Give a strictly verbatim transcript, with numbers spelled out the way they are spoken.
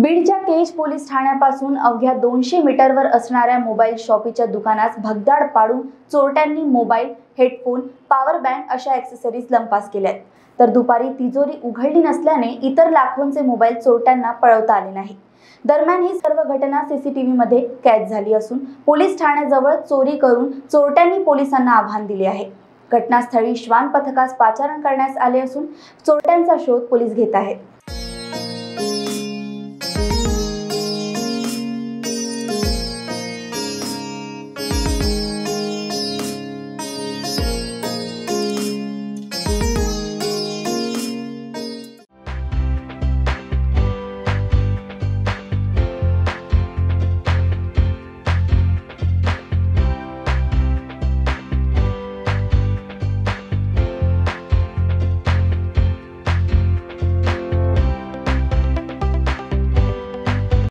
बीडच्या cage police ठाण्यापासून अवघ्या दोनशे मीटरवर असणाऱ्या मोबाईल शॉपीच्या दुकानास भगदाड पाडून चोरट्यांनी मोबाईल, हेडफोन, पॉवर बँक अशा ॲक्सेसरीज लंपास केल्यात. तर दुपारी तिजोरी उघडली नसल्याने इतर लाखोंचे मोबाईल चोरट्यांना पळवता आले नाही. दरम्यान ही सर्व घटना सीसीटीव्ही मध्ये कैद झाली असून पोलीस ठाण्याजवळ चोरी करून चोरट्यांनी पोलिसांना आव्हान दिले आहे. घटनास्थळी श्वान पथकास पाचारण करण्यात आले असून चोरट्यांचा शोध पोलीस घेत आहेत.